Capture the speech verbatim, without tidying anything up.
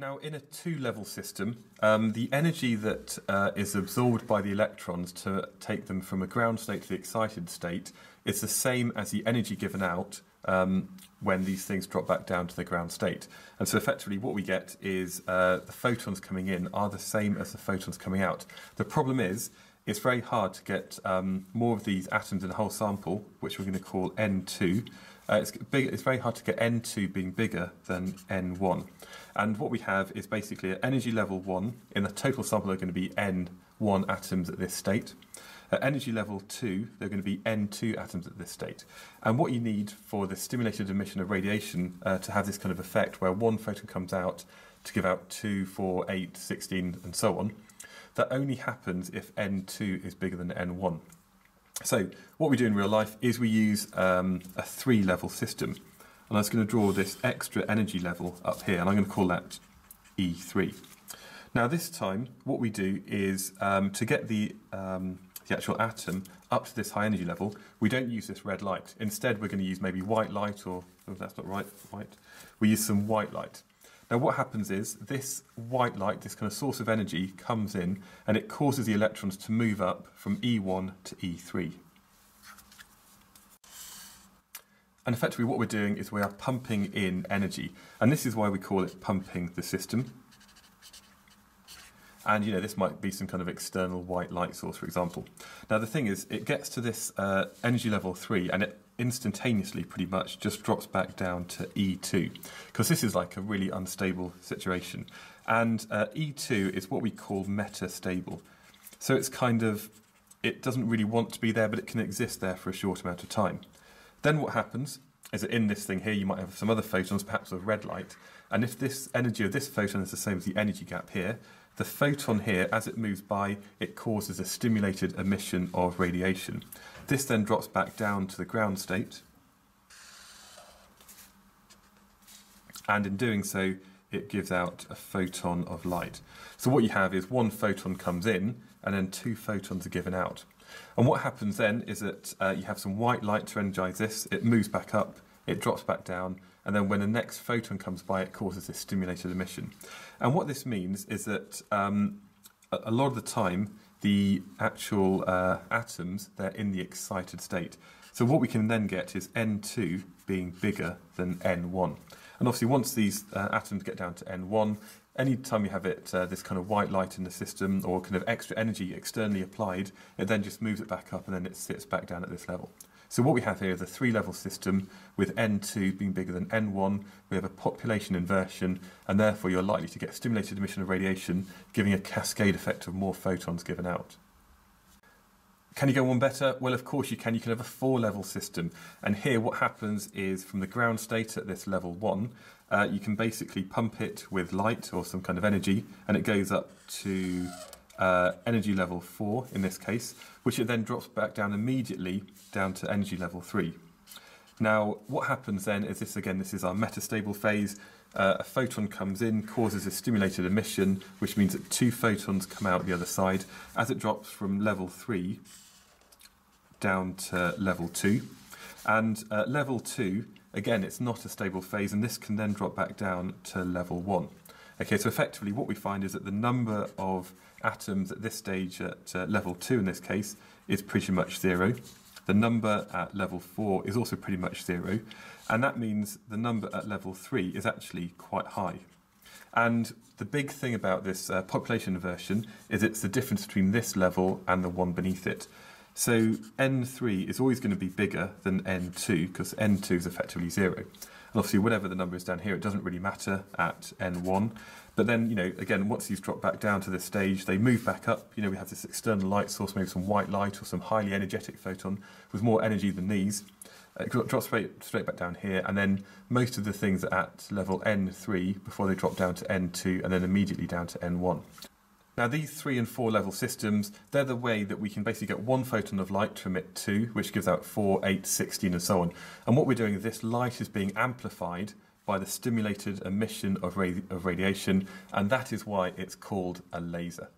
Now, in a two-level system, um, the energy that uh, is absorbed by the electrons to take them from a ground state to the excited state is the same as the energy given out um, when these things drop back down to the ground state. And so effectively what we get is uh, the photons coming in are the same as the photons coming out. The problem is it's very hard to get um, more of these atoms in the whole sample, which we're going to call N two. Uh, it's, big, it's very hard to get N two being bigger than N one. And what we have is basically at energy level one, in the total sample there are going to be N one atoms at this state. At energy level two, there are going to be N two atoms at this state. And what you need for the stimulated emission of radiation uh, to have this kind of effect where one photon comes out to give out two, four, eight, sixteen and so on, that only happens if N two is bigger than N one. So what we do in real life is we use um, a three-level system. And I was going to draw this extra energy level up here, and I'm going to call that E three. Now this time, what we do is um, to get the, um, the actual atom up to this high energy level, we don't use this red light. Instead, we're going to use maybe white light, or oh, that's not right, white. We use some white light. Now what happens is this white light, this kind of source of energy, comes in and it causes the electrons to move up from E one to E three. And effectively what we're doing is we are pumping in energy. And this is why we call it pumping the system. And you know, this might be some kind of external white light source, for example. Now the thing is, it gets to this uh, energy level three and it instantaneously pretty much just drops back down to E two, because this is like a really unstable situation. And uh, E two is what we call metastable. So it's kind of, it doesn't really want to be there, but it can exist there for a short amount of time. Then what happens is that in this thing here, you might have some other photons, perhaps of red light. And if this energy of this photon is the same as the energy gap here, the photon here, as it moves by, it causes a stimulated emission of radiation. This then drops back down to the ground state. And in doing so, it gives out a photon of light. So what you have is one photon comes in, and then two photons are given out. And what happens then is that uh, you have some white light to energize this, it moves back up, it drops back down, and then when the next photon comes by, it causes this stimulated emission. And what this means is that um, a lot of the time, the actual uh, atoms, they're in the excited state. So what we can then get is N two being bigger than N one. And obviously once these uh, atoms get down to N one, any time you have it, uh, this kind of white light in the system or kind of extra energy externally applied, it then just moves it back up and then it sits back down at this level. So what we have here is a three-level system with N two being bigger than N one. We have a population inversion, and therefore you're likely to get stimulated emission of radiation, giving a cascade effect of more photons given out. Can you go one better? Well, of course you can. You can have a four-level system. And here what happens is from the ground state at this level one, uh, you can basically pump it with light or some kind of energy, and it goes up to Uh, energy level four in this case, which it then drops back down immediately down to energy level three. Now what happens then is this again, this is our metastable phase. Uh, a photon comes in, causes a stimulated emission, which means that two photons come out the other side. As it drops from level three down to level two, and uh, level two, again, it's not a stable phase, and this can then drop back down to level one. Okay, so effectively what we find is that the number of atoms at this stage at uh, level two in this case is pretty much zero. The number at level four is also pretty much zero, and that means the number at level three is actually quite high. And the big thing about this uh, population inversion is it's the difference between this level and the one beneath it. So N three is always going to be bigger than N two, because N two is effectively zero. And obviously, whatever the number is down here, it doesn't really matter at N one. But then, you know, again, once these drop back down to this stage, they move back up. You know, we have this external light source, maybe some white light or some highly energetic photon with more energy than these. It drops straight, straight back down here. And then most of the things are at level N three before they drop down to N two and then immediately down to N one. Now these three and four level systems, they're the way that we can basically get one photon of light to emit two, which gives out four, eight, sixteen and so on. And what we're doing is this light is being amplified by the stimulated emission of, radi of radiation, and that is why it's called a laser.